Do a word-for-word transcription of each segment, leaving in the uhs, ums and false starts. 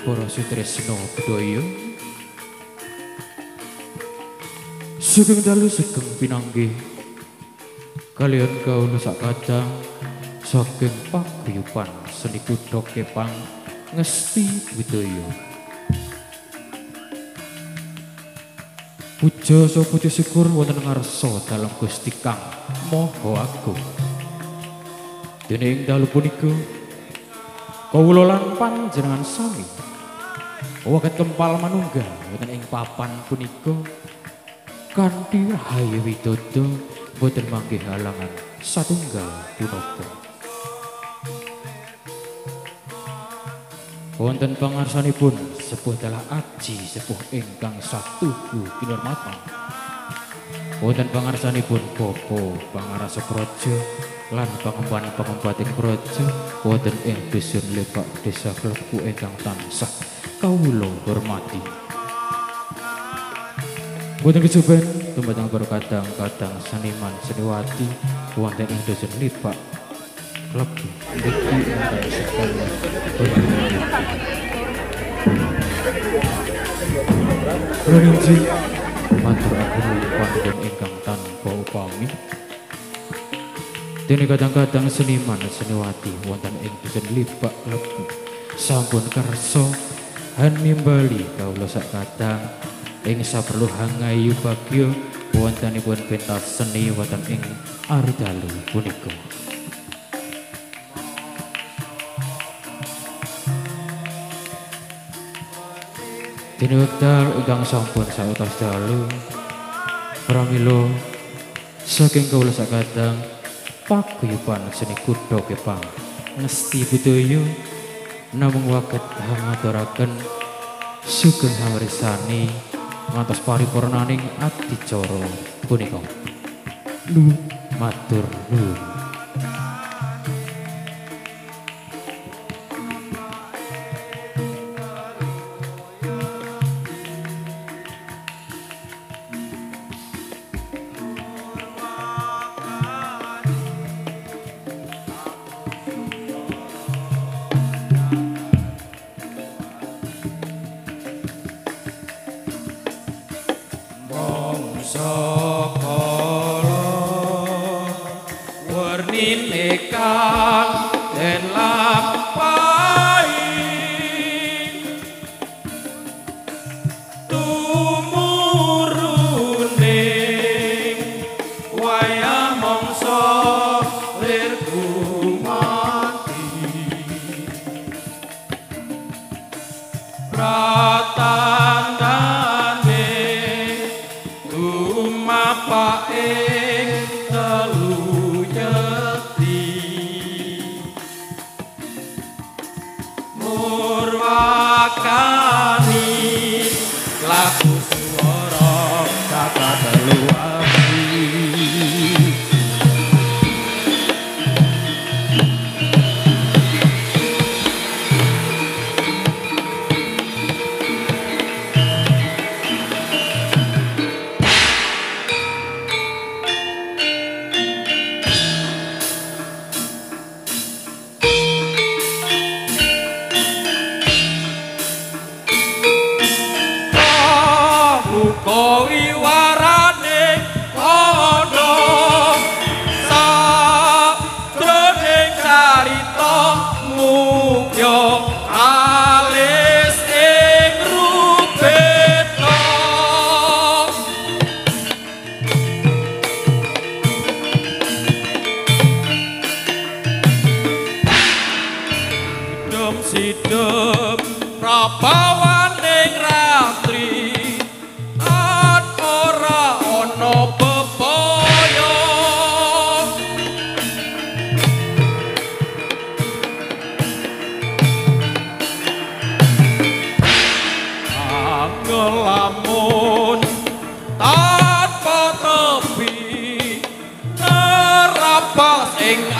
Para Sutresno Budoyo sugeng dalu sugeng pinanggih kalian kaula sak kadang saking paguyuban seni kutha Kepang Ngesti Budoyo. Puja so puji syukur wonten ngarsa dalam Gusti Kang Maha Agung. Dening dalu punika kawula lan panjenengan sami waget kempal manunggal wonten ing papan punika kanthi rahayu widodha boten manggih halangan satunggal punapa. Wonten pangarsanipun sepuh dalah aji sepuh ingkang satuhu kinurmatan. Wonten pangarsanipun Bapa Pangarasa Praja lan pangemban-pangembating praja wonten ing dusun Lebak desa Klepu ingkang tansah kawula hormati. Wonten kesuben tumatang kadang-kadang seniman seniwati wonten ing dusun Lebak Klepu iki ingkang sedaya Provinsi matur agung panjenengan ingkang tanpa upami. Dene kadang-kadang seniman seniwati wonten ing dusun Lebak Klepu sampun kersa han nimbali kawula sak kadang ing saperlu hangayu bagya wontenipun pentas seni wonten ing ardalu punika. Dene wekdal ingkang sampun sautas dalu pramila saking kawula sak kadang paguyuban seni kutha Kepang Ngesti Budoyo namung waget ngamaturaken sugeng hawrisani ngantos paripurnaning adicara punika. Lu matur nuwun.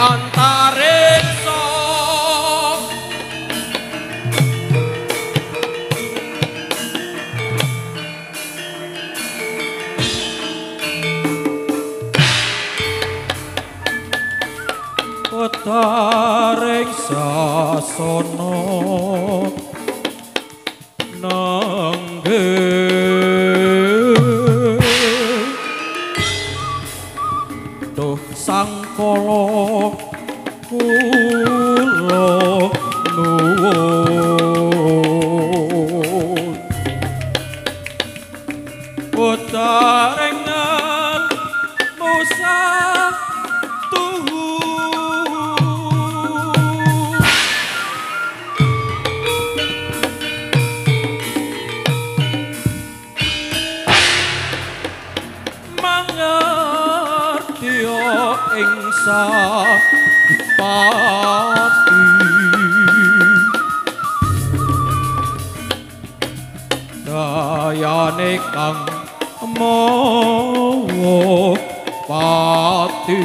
antariksa antariksa sono Sangkala kula nuwun putarengan Musa tuhu ingsa pati dayane kang mawa pati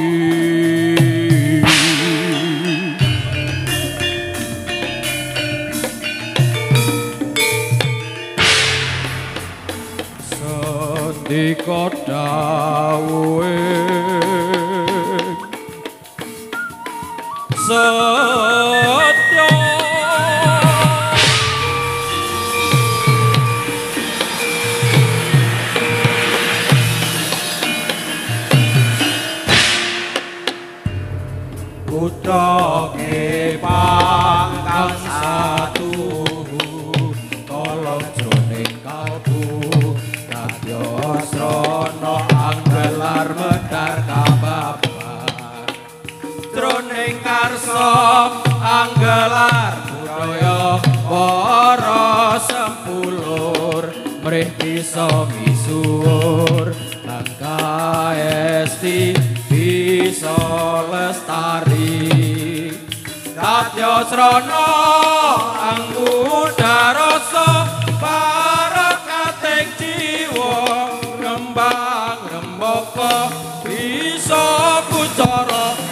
sedika dawuhe Satya Buddha kepang kang satu tolong jroning kalbu dadya srana anggelar medar kabab jroning karsa anggelar budaya para sempulur mrih bisa misuwur lan kaesti bisa lestari dadya srana anggudha rasa para kating jiwa ngembang ngrembaka bisa pucara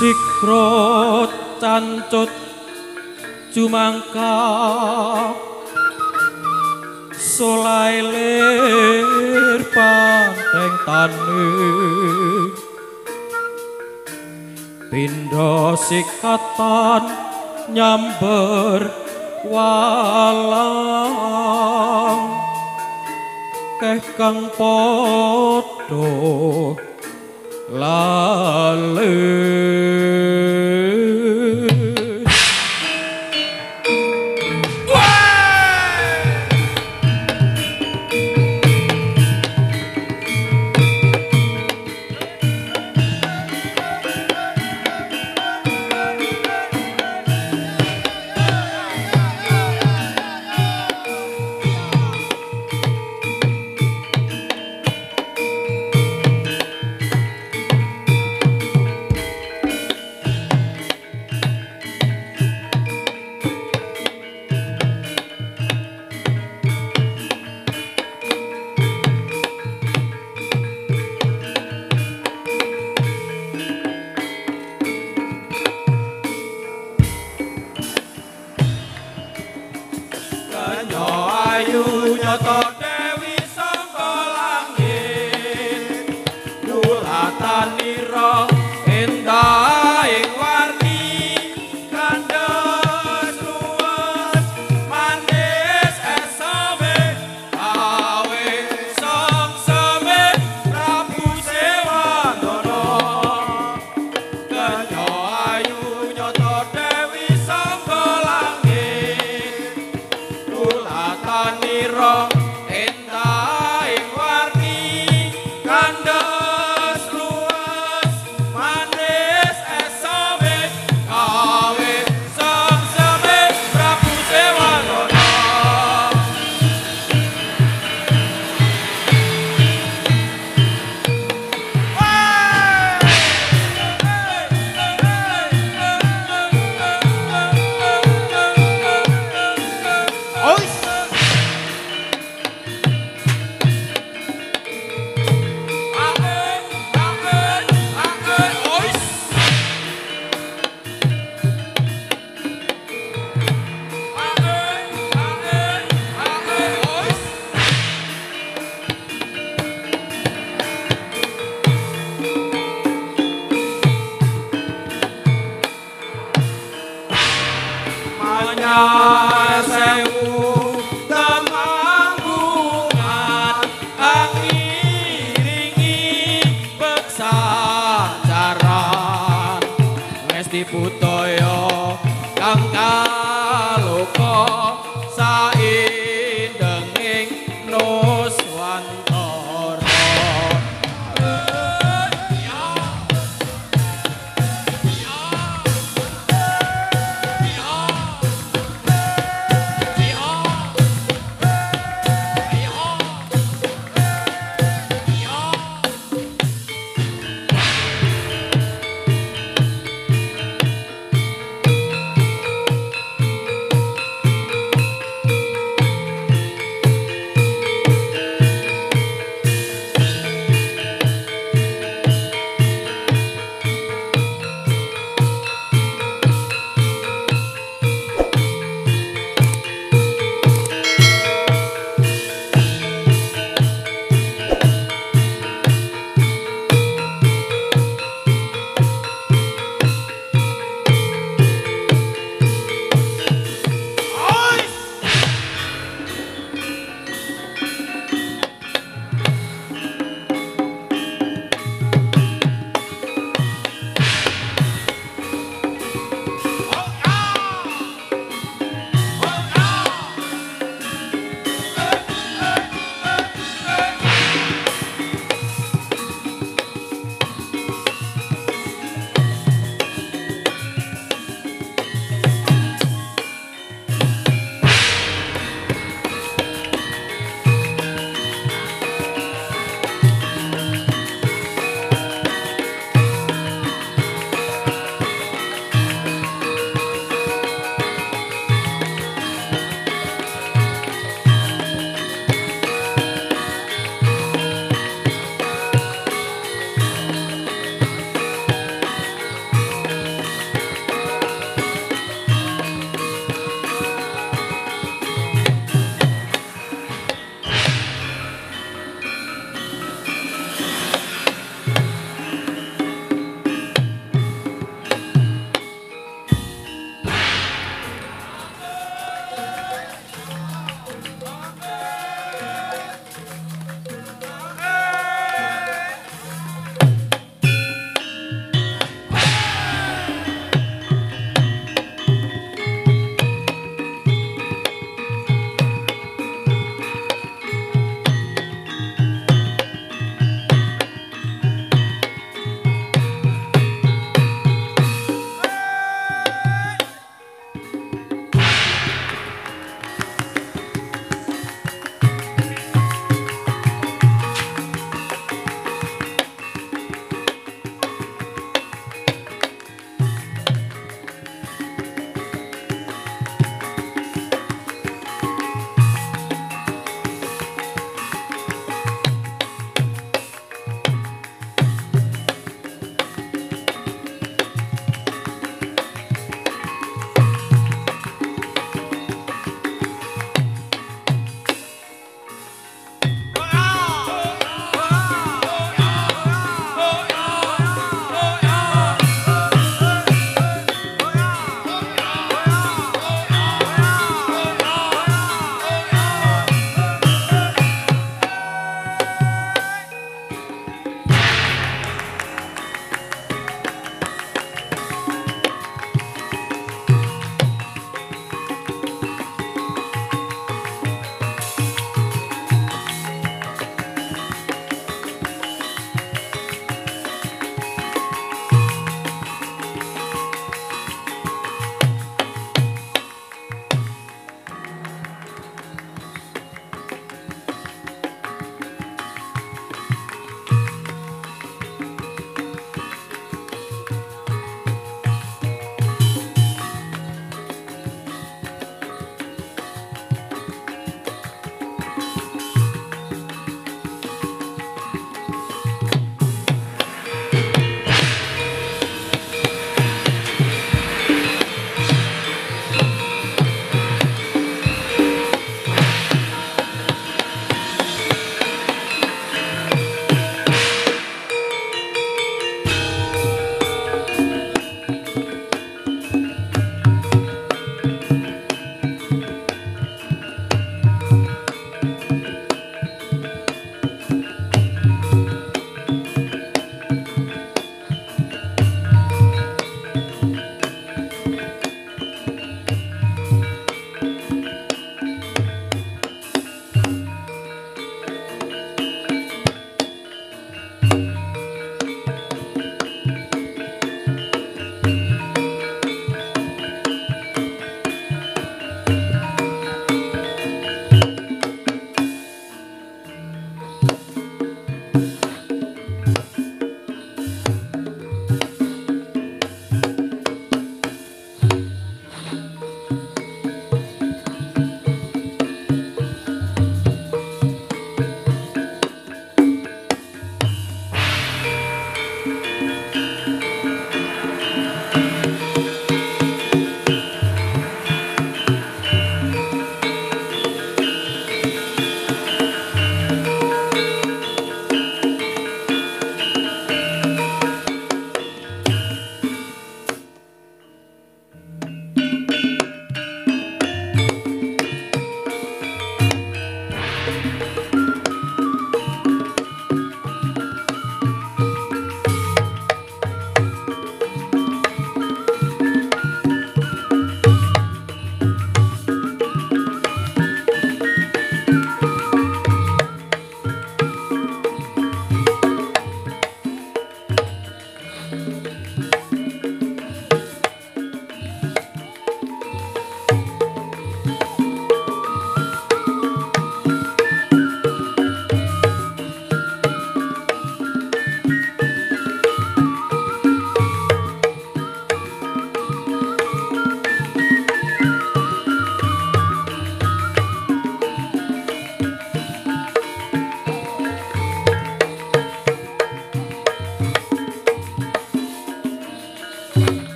sikrot cancut jumangkap solai lir panteng tani pindo sikatan nyamber walang keh kang podo lale.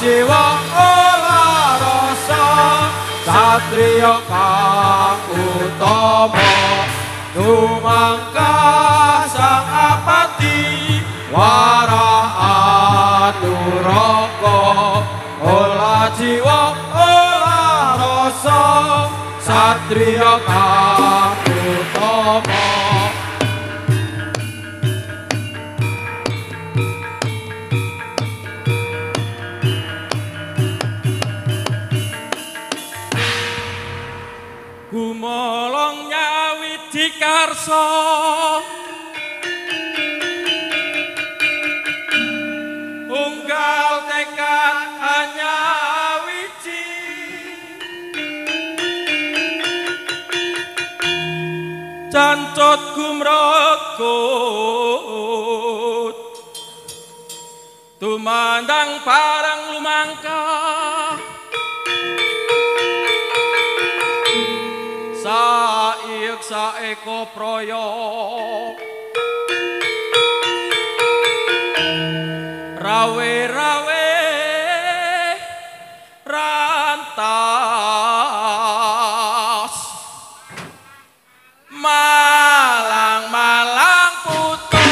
jiwa ora rasa satriya kang utama dumangkah sang apati waraan duraka ola jiwa ora rasa satriya kang utama. Gumolong nyawi dikarso unggal tekad hanya wiji cancot gumrekut tumandang parang lumangkah saik saeko proyo rawe rawe rantas malang malang putung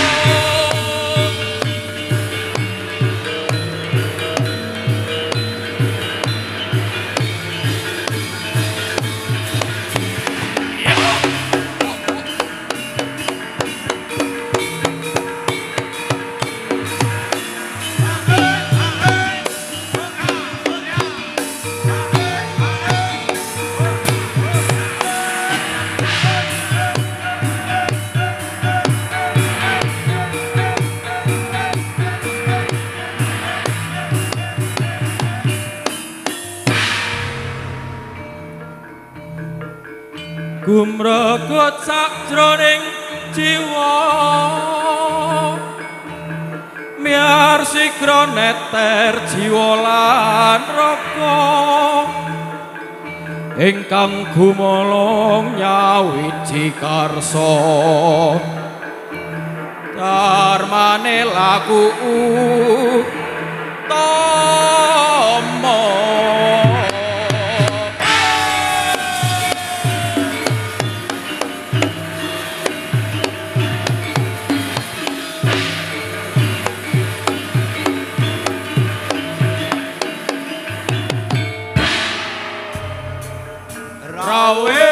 gumrekut sakjroning jiwa miar sigra neter jiwa lan raga ingkang gumolong nyawiji karsa dharmane laku utama. Rawe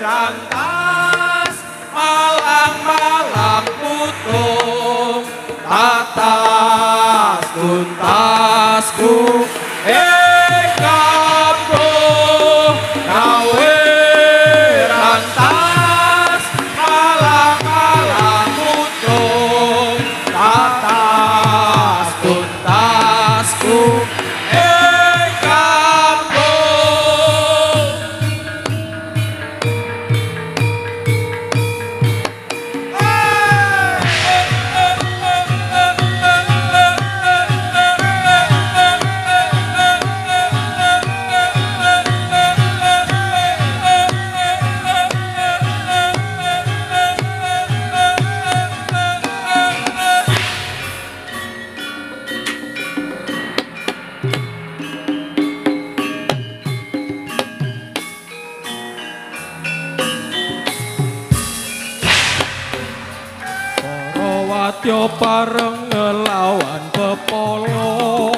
rantas malang-malang putung atas tuntasku ing kampung. Rawe rantas malang-malang putung atas tuntasku. Yo pareng ngelawan pepolo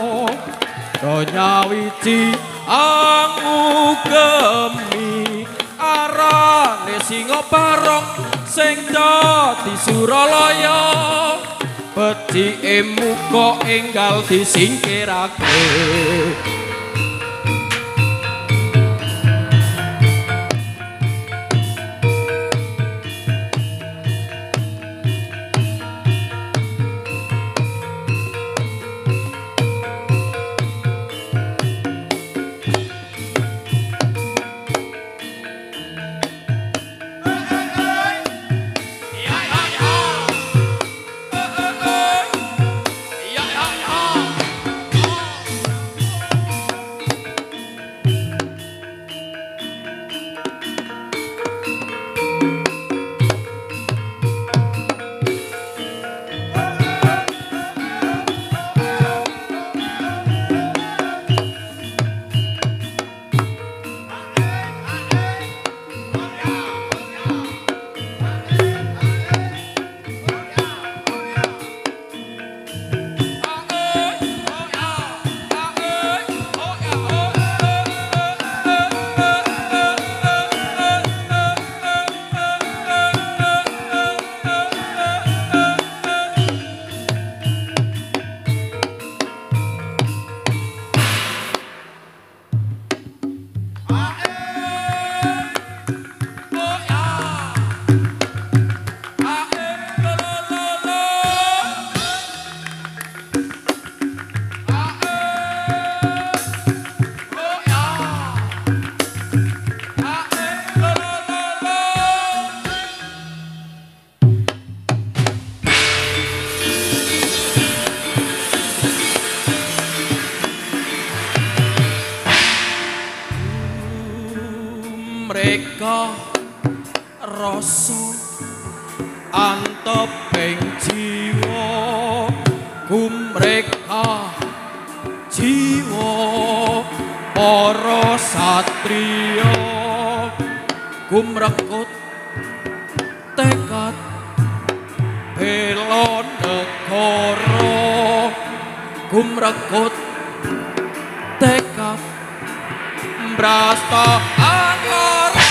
donya wiji angu gemi arane singa barong sing dadi Suralaya becike muka enggal disingkirake rasa antep ing jiwa kumrekah jiwa para satriya kumrekut tekad bela negara kumrekut tekad brasta angkara.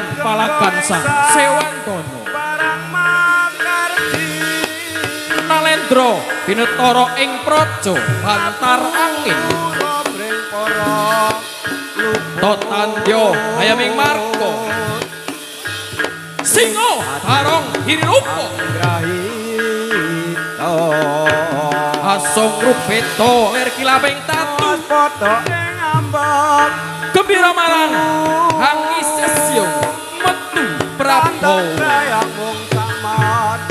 Raden Palakbansa Sewantono Nalendra Binetara ing praja Bantar Angin Totandyo Ayaming Margo Singo Barong Hirirupa Asung Rubeto Lir Kilaping Tatu Gembira Marang Hang Isesyo Metu Prabowo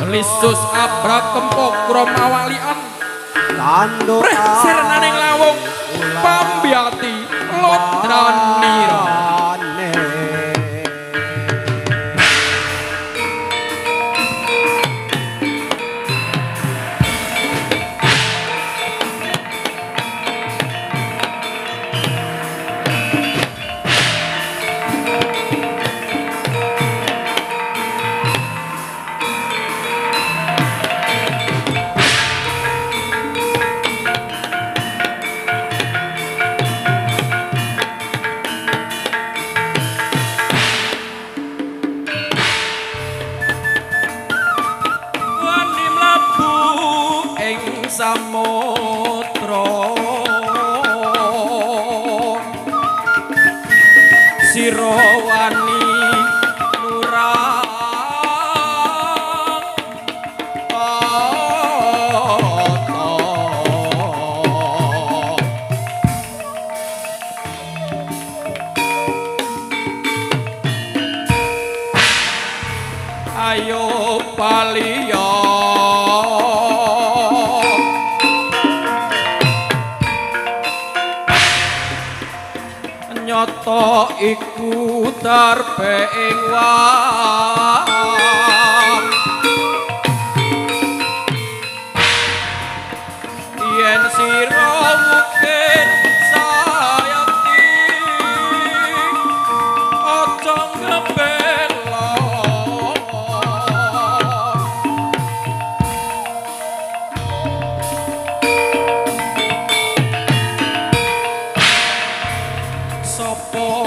Lisus Abrak Kempok Kromawalian Preh Sernaning Lawung Pambiati Lodranira iku darpe ing wang yen sira mungkin sayati aja ngepelo sapa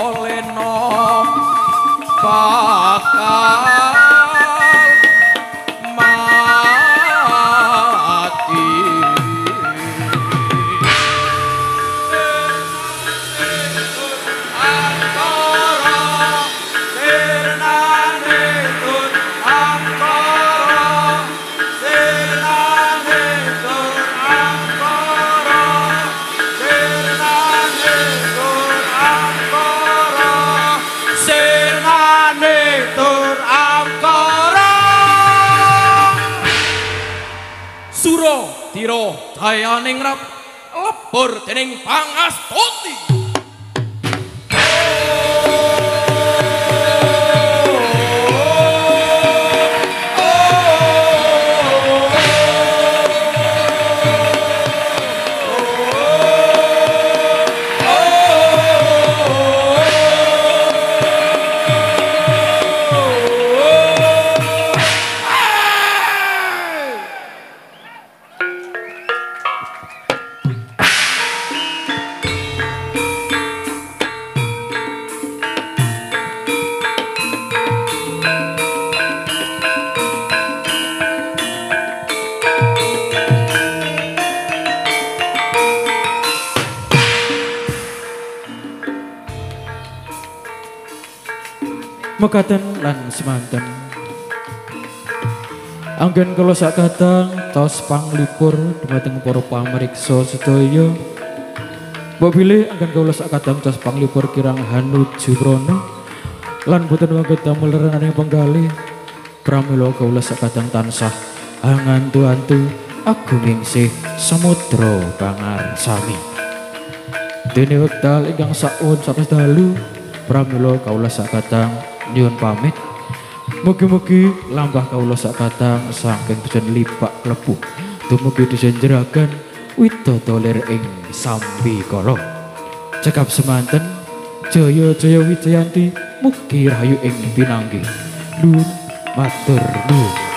bakal mati antara sirnane tur antara sirnane tur antara sirnane tur antara sirnane tur angkara Suro Tiro Dayaning Rap lebur dening Pangastuti mekaten lan semanten anggen kula sakadang tos panglipur dumateng para pamirsa sedaya mbok bilih anggen kula sakadang tos panglipur kirang hanuju prana lan boten wangkut damel renane penggalih pramila kula sakadang tansah angantu-antu agunging sih samudra pangarsami dene wekdal ingkang saun sanes dalu pramila kula sakadang nyuwun pamit, mugi-mugi lambah kawula sakadang saking dusun lipak klebu dumugi dusun jeragan widodaya lir ing sambikala cekap semanten jaya-jaya wijayanti mugi rahayu ing pinanggih lur matur nuwun.